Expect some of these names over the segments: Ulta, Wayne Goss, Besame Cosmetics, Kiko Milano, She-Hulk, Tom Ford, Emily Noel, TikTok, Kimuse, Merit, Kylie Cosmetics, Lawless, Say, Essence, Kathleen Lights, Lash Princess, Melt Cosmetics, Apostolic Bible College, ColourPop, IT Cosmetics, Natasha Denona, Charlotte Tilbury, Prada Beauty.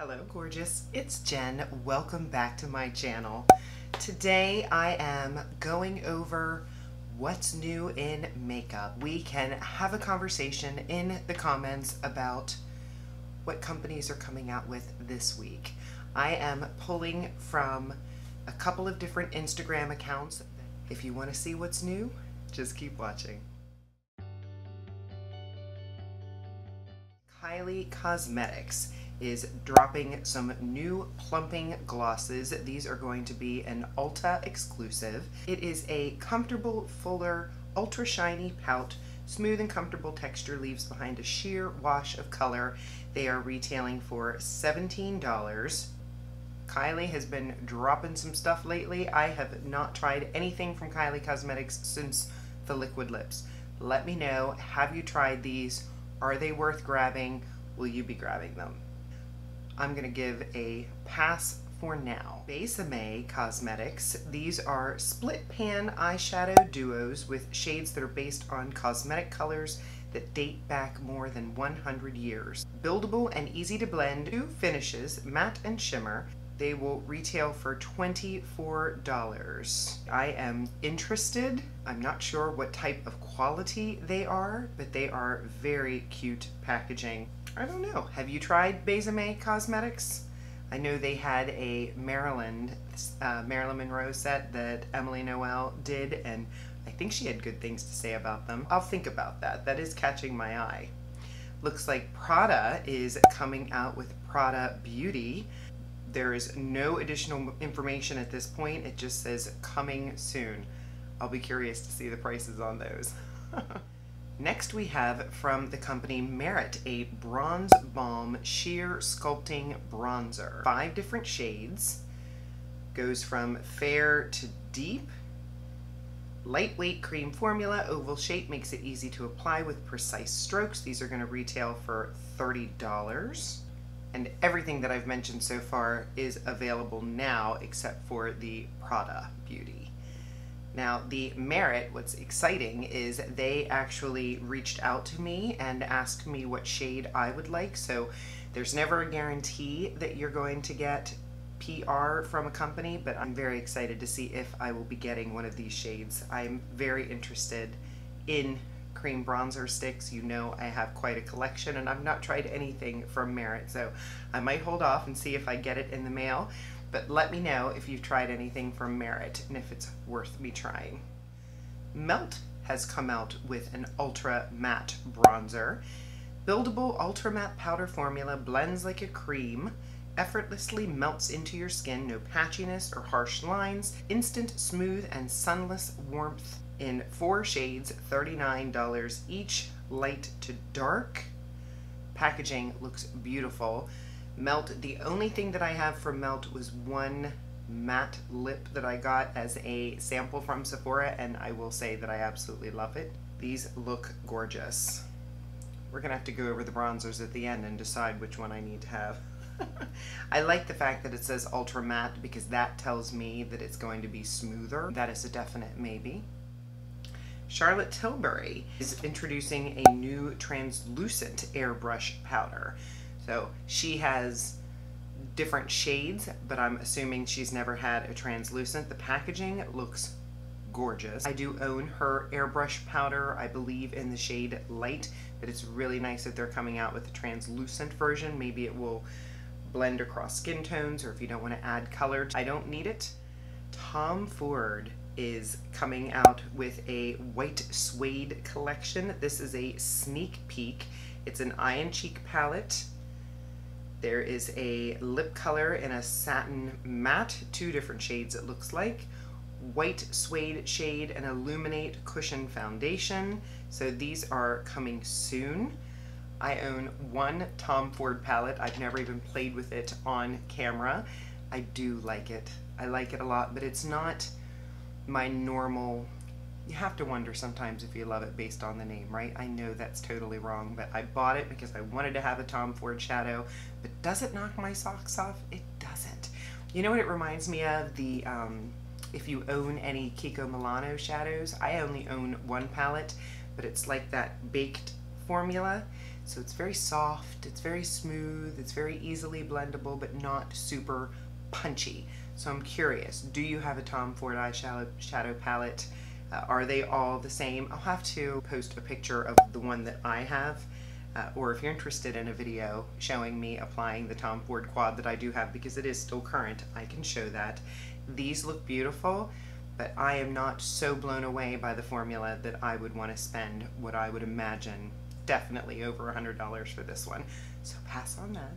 Hello gorgeous, it's Jen. Welcome back to my channel. Today I am going over what's new in makeup. We can have a conversation in the comments about what companies are coming out with this week. I am pulling from a couple of different Instagram accounts. If you want to see what's new, just keep watching. Kylie Cosmetics is dropping some new plumping glosses. These are going to be an Ulta exclusive. It is a comfortable, fuller, ultra shiny pout. Smooth and comfortable texture leaves behind a sheer wash of color. They are retailing for $17. Kylie has been dropping some stuff lately. I have not tried anything from Kylie Cosmetics since the liquid lips. Let me know, have you tried these? Are they worth grabbing? Will you be grabbing them? I'm gonna give a pass for now. Besame Cosmetics. These are split pan eyeshadow duos with shades that are based on cosmetic colors that date back more than 100 years. Buildable and easy to blend. Two finishes, matte and shimmer. They will retail for $24. I am interested. I'm not sure what type of quality they are, but they are very cute packaging. I don't know. Have you tried Besame Cosmetics? I know they had a Marilyn Monroe set that Emily Noel did, and I think she had good things to say about them. I'll think about that. That is catching my eye. Looks like Prada is coming out with Prada Beauty. There is no additional information at this point. It just says coming soon. I'll be curious to see the prices on those. Next we have from the company Merit, a Bronze Balm Sheer Sculpting Bronzer. 5 different shades, goes from fair to deep. Lightweight cream formula, oval shape, makes it easy to apply with precise strokes. These are going to retail for $30. And everything that I've mentioned so far is available now except for the Prada Beauty. Now the Merit, what's exciting is they actually reached out to me and asked me what shade I would like, so there's never a guarantee that you're going to get PR from a company, but I'm very excited to see if I will be getting one of these shades. I'm very interested in cream bronzer sticks. You know I have quite a collection and I've not tried anything from Merit, so I might hold off and see if I get it in the mail. But let me know if you've tried anything from Merit and if it's worth me trying. Melt has come out with an ultra matte bronzer. Buildable ultra matte powder formula, blends like a cream, effortlessly melts into your skin, no patchiness or harsh lines, instant smooth and sunless warmth in 4 shades, $39 each, light to dark. Packaging looks beautiful. Melt, the only thing that I have from Melt was one matte lip that I got as a sample from Sephora, and I will say that I absolutely love it. These look gorgeous. We're gonna have to go over the bronzers at the end and decide which one I need to have. I like the fact that it says ultra matte because that tells me that it's going to be smoother. That is a definite maybe. Charlotte Tilbury is introducing a new translucent airbrush powder. So she has different shades, but I'm assuming she's never had a translucent. The packaging looks gorgeous. I do own her airbrush powder, I believe in the shade light, but it's really nice that they're coming out with a translucent version. Maybe it will blend across skin tones, or if you don't want to add color. I don't need it. Tom Ford is coming out with a white suede collection. This is a sneak peek. It's an eye and cheek palette. There is a lip color in a satin matte, 2 different shades it looks like, white suede shade, and illuminate cushion foundation. So these are coming soon. I own one Tom Ford palette. I've never even played with it on camera. I do like it. I like it a lot, but it's not my normal. You have to wonder sometimes if you love it based on the name, right? I know that's totally wrong, but I bought it because I wanted to have a Tom Ford shadow. But does it knock my socks off? It doesn't. You know what it reminds me of? The, if you own any Kiko Milano shadows, I only own one palette, but it's like that baked formula. So it's very soft, it's very smooth, it's very easily blendable, but not super punchy. So I'm curious, do you have a Tom Ford shadow palette? Are they all the same? I'll have to post a picture of the one that I have, or if you're interested in a video showing me applying the Tom Ford quad that I do have, because it is still current, I can show that. These look beautiful, but I am not so blown away by the formula that I would want to spend what I would imagine definitely over $100 for this one. So pass on that.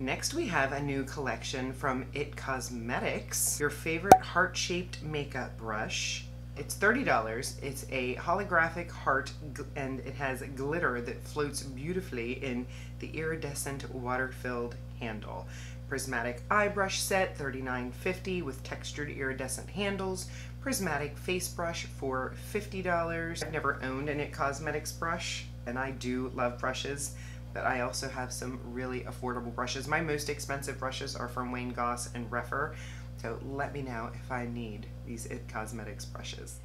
Next we have a new collection from IT Cosmetics, your favorite heart-shaped makeup brush. It's $30, it's a holographic heart and it has glitter that floats beautifully in the iridescent water-filled handle. Prismatic eye brush set, $39.50 with textured iridescent handles. Prismatic face brush for $50. I've never owned an IT Cosmetics brush, and I do love brushes, but I also have some really affordable brushes. My most expensive brushes are from Wayne Goss and Refer. So let me know if I need these IT Cosmetics brushes.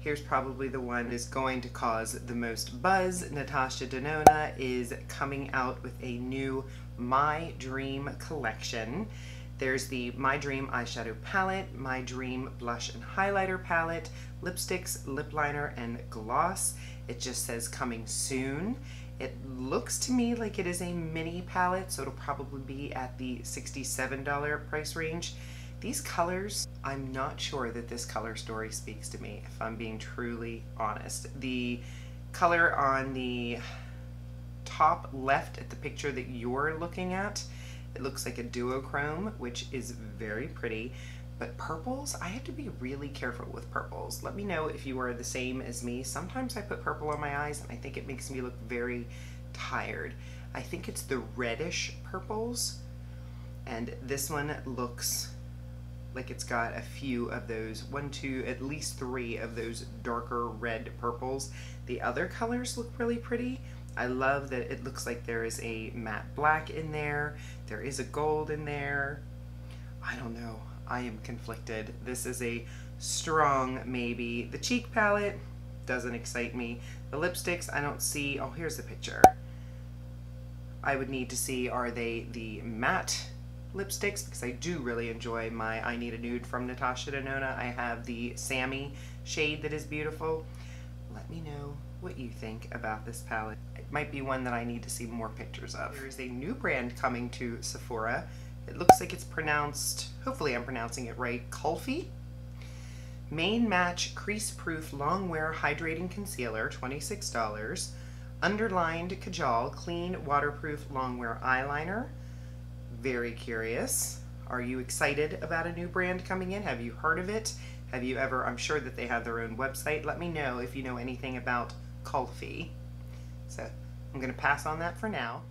Here's probably the one that's going to cause the most buzz. Natasha Denona is coming out with a new My Dream collection. There's the My Dream eyeshadow palette, My Dream blush and highlighter palette, lipsticks, lip liner, and gloss. It just says coming soon. It looks to me like it is a mini palette, so it'll probably be at the $67 price range. These colors, I'm not sure that this color story speaks to me, if I'm being truly honest. The color on the top left at the picture that you're looking at, it looks like a duochrome, which is very pretty. But purples, I have to be really careful with purples. Let me know if you are the same as me. Sometimes I put purple on my eyes and I think it makes me look very tired. I think it's the reddish purples, and this one looks like it's got a few of those, one, two, at least three of those darker red purples. The other colors look really pretty. I love that it looks like there is a matte black in there. There is a gold in there. I don't know, I am conflicted. This is a strong maybe. The cheek palette doesn't excite me. The lipsticks I don't see. Oh, here's the picture. I would need to see, are they the matte lipsticks, because I do really enjoy my I Need a Nude from Natasha Denona. I have the Sammy shade that is beautiful. Let me know what you think about this palette. It might be one that I need to see more pictures of. There's a new brand coming to Sephora. It looks like it's pronounced, hopefully I'm pronouncing it right, Kulfi. Main Match Crease Proof Long Wear Hydrating Concealer, $26. Underlined Kajal Clean Waterproof Long Wear Eyeliner. Very curious. Are you excited about a new brand coming in? Have you heard of it? Have you ever, I'm sure that they have their own website. Let me know if you know anything about Kulfi. So I'm gonna pass on that for now.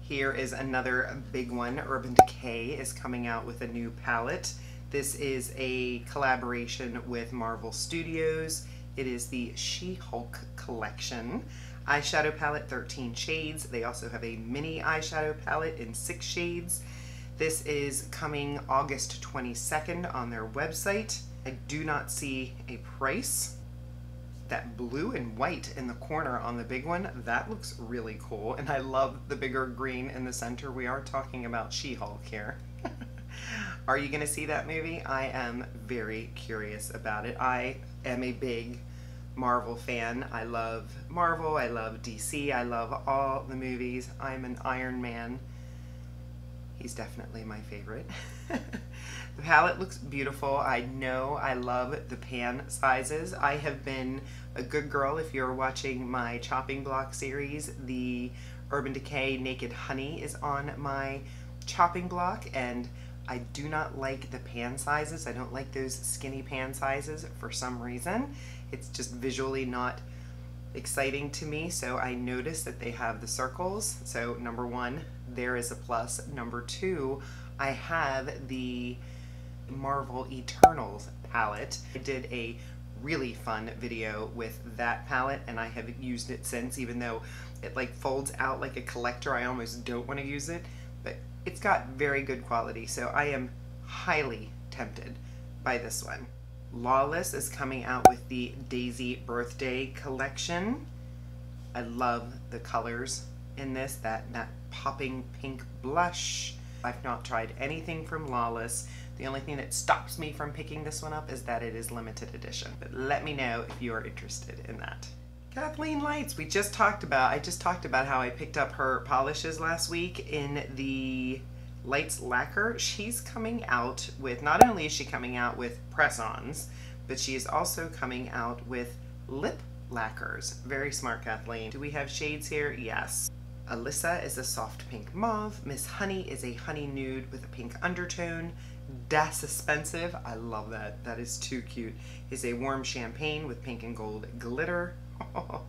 Here is another big one. Urban Decay is coming out with a new palette. This is a collaboration with Marvel Studios. It is the She-Hulk collection. Eyeshadow palette, 13 shades. They also have a mini eyeshadow palette in 6 shades. This is coming August 22nd on their website. I do not see a price. That blue and white in the corner on the big one, that looks really cool. And I love the bigger green in the center. We are talking about She-Hulk here. Are you gonna see that movie? I am very curious about it. I am a big Marvel fan. I love Marvel, I love DC, I love all the movies. I'm an Iron Man. He's definitely my favorite. The palette looks beautiful. I know I love the pan sizes. I have been a good girl. If you're watching my chopping block series, the Urban Decay Naked Honey is on my chopping block, and I do not like the pan sizes. I don't like those skinny pan sizes for some reason. It's just visually not exciting to me, so I noticed that they have the circles. So number one, there is a plus. Number two, I have the Marvel Eternals palette. I did a really fun video with that palette, and I have used it since, even though it like folds out like a collector. I almost don't want to use it, but it's got very good quality, so I am highly tempted by this one. Lawless is coming out with the Daisy Birthday collection. I love the colors in this, that popping pink blush. I've not tried anything from Lawless. The only thing that stops me from picking this one up is that it is limited edition. But let me know if you are interested in that. Kathleen Lights, we just talked about. I just talked about how I picked up her polishes last week in the Lights Lacquer. She's coming out with, not only is she coming out with press-ons, but she is also coming out with lip lacquers. Very smart, Kathleen. Do we have shades here? Yes. Alyssa is a soft pink mauve. Miss Honey is a honey nude with a pink undertone. Das Expensive, I love that. That is too cute. Is a warm champagne with pink and gold glitter. Oh,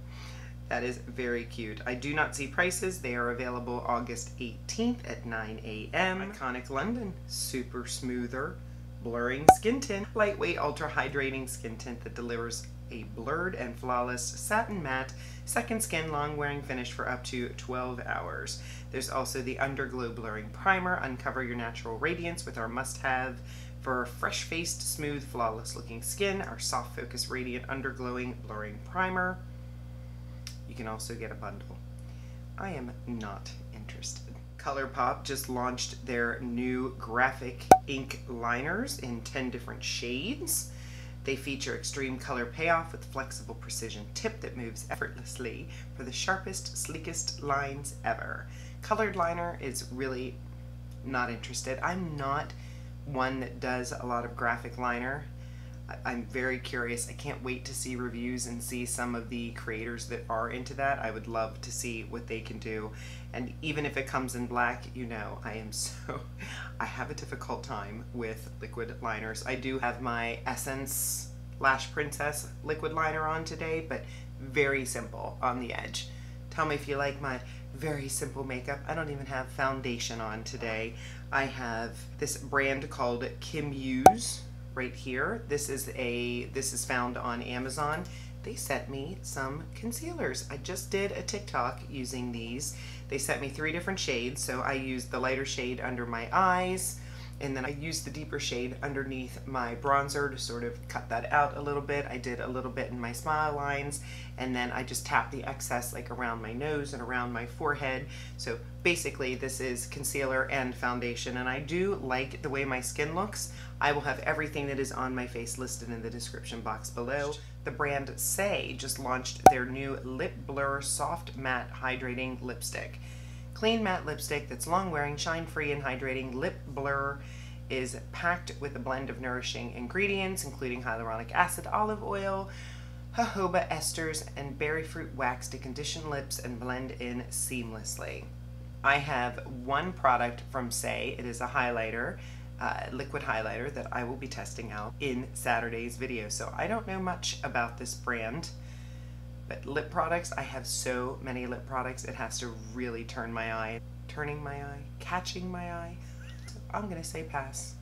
that is very cute. I do not see prices. They are available August 18th at 9 a.m. Iconic London, super smoother, blurring skin tint. Lightweight, ultra hydrating skin tint that delivers a blurred and flawless satin matte second skin long wearing finish for up to 12 hours. There's also the Underglow Blurring Primer. Uncover your natural radiance with our must-have for fresh-faced, smooth, flawless looking skin, our Soft Focus Radiant Underglowing Blurring Primer. You can also get a bundle. I am not interested. ColourPop just launched their new graphic ink liners in 10 different shades. They feature extreme color payoff with flexible precision tip that moves effortlessly for the sharpest, sleekest lines ever. Colored liner is really not interested. I'm not one that does a lot of graphic liner. I'm very curious. I can't wait to see reviews and see some of the creators that are into that. I would love to see what they can do. And even if it comes in black, you know, I have a difficult time with liquid liners. I do have my Essence Lash Princess liquid liner on today, but very simple on the edge. Tell me if you like my very simple makeup. I don't even have foundation on today. I have this brand called Kimuse right here. This is found on Amazon. They sent me some concealers. I just did a TikTok using these. They sent me 3 different shades, so I used the lighter shade under my eyes, and then I used the deeper shade underneath my bronzer to sort of cut that out a little bit. I did a little bit in my smile lines, and then I just tapped the excess like around my nose and around my forehead. So basically this is concealer and foundation, and I do like the way my skin looks. I will have everything that is on my face listed in the description box below. The brand Say just launched their new Lip Blur Soft Matte Hydrating Lipstick. Clean matte lipstick that's long-wearing, shine-free, and hydrating. Lip Blur is packed with a blend of nourishing ingredients, including hyaluronic acid, olive oil, jojoba esters, and berry fruit wax to condition lips and blend in seamlessly. I have one product from Say. It is a highlighter, liquid highlighter, that I will be testing out in Saturday's video. So I don't know much about this brand. But lip products, I have so many lip products, it has to really turn my eye. Turning my eye, catching my eye. So I'm gonna say pass.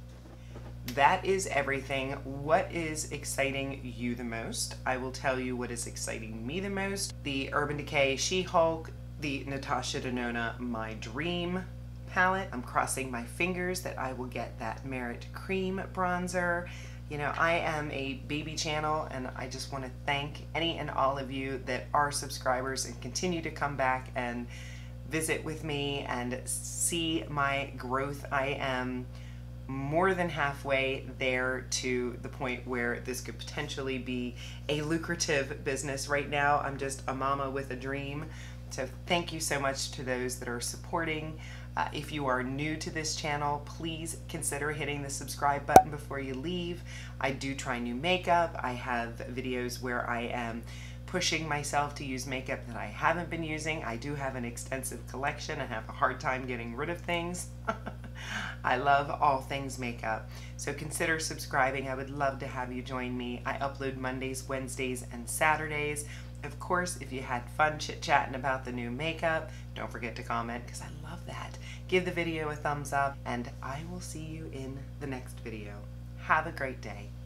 That is everything. What is exciting you the most? I will tell you what is exciting me the most. The Urban Decay She-Hulk, the Natasha Denona My Dream palette. I'm crossing my fingers that I will get that Merit cream bronzer. You know, I am a baby channel, and I just want to thank any and all of you that are subscribers and continue to come back and visit with me and see my growth. I am more than halfway there to the point where this could potentially be a lucrative business. Right now, I'm just a mama with a dream. So thank you so much to those that are supporting. If you are new to this channel, please consider hitting the subscribe button before you leave. I do try new makeup. I have videos where I am pushing myself to use makeup that I haven't been using. I do have an extensive collection. I have a hard time getting rid of things. I love all things makeup. So consider subscribing. I would love to have you join me. I upload Mondays, Wednesdays, and Saturdays. Of course, if you had fun chit-chatting about the new makeup, don't forget to comment, because I love that. Give the video a thumbs up, and I will see you in the next video. Have a great day.